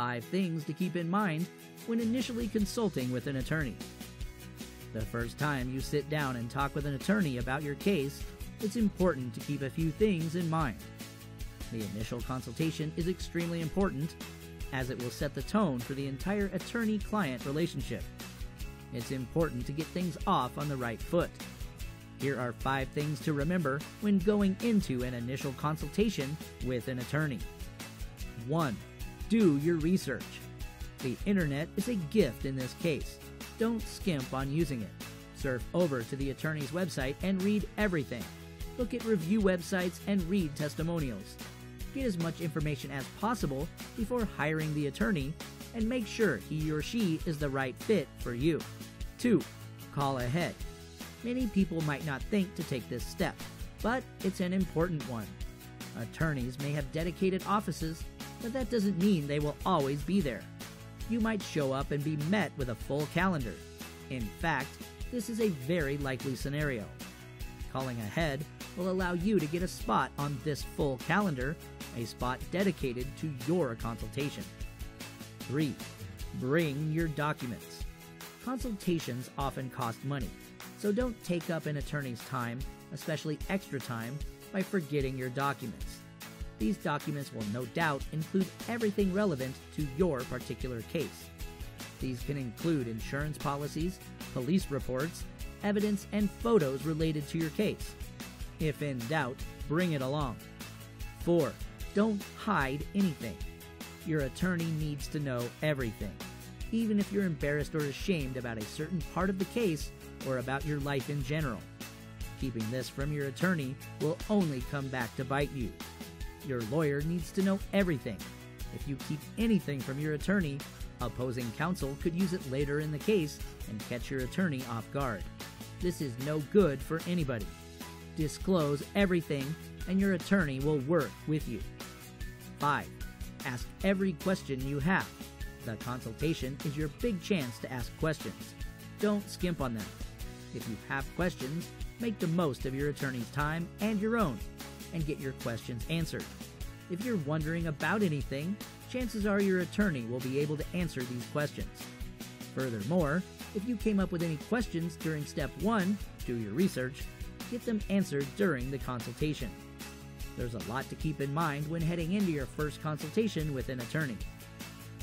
5 things to keep in mind when initially consulting with an attorney. The first time you sit down and talk with an attorney about your case, it's important to keep a few things in mind. The initial consultation is extremely important, as it will set the tone for the entire attorney-client relationship. It's important to get things off on the right foot. Here are 5 things to remember when going into an initial consultation with an attorney. 1. Do your research. The internet is a gift in this case. Don't skimp on using it. Surf over to the attorney's website and read everything. Look at review websites and read testimonials. Get as much information as possible before hiring the attorney, and make sure he or she is the right fit for you. 2. Call ahead. Many people might not think to take this step, but it's an important one. Attorneys may have dedicated offices, but that doesn't mean they will always be there. You might show up and be met with a full calendar. In fact, this is a very likely scenario. Calling ahead will allow you to get a spot on this full calendar, a spot dedicated to your consultation. 3. Bring your documents. Consultations often cost money, so don't take up an attorney's time, especially extra time, by forgetting your documents. These documents will no doubt include everything relevant to your particular case. These can include insurance policies, police reports, evidence, and photos related to your case. If in doubt, bring it along. 4. Don't hide anything. Your attorney needs to know everything. Even if you're embarrassed or ashamed about a certain part of the case or about your life in general, keeping this from your attorney will only come back to bite you. Your lawyer needs to know everything. If you keep anything from your attorney, opposing counsel could use it later in the case and catch your attorney off guard. This is no good for anybody. Disclose everything, and your attorney will work with you. 5. Ask every question you have. The consultation is your big chance to ask questions. Don't skimp on them. If you have questions, make the most of your attorney's time and your own, and get your questions answered. If you're wondering about anything, chances are your attorney will be able to answer these questions. Furthermore, if you came up with any questions during step 1, do your research, get them answered during the consultation. There's a lot to keep in mind when heading into your first consultation with an attorney.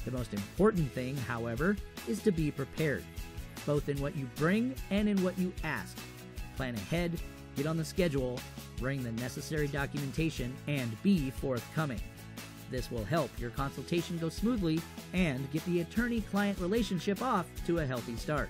The most important thing, however, is to be prepared, both in what you bring and in what you ask. Plan ahead, get on the schedule, bring the necessary documentation, and be forthcoming. This will help your consultation go smoothly and get the attorney-client relationship off to a healthy start.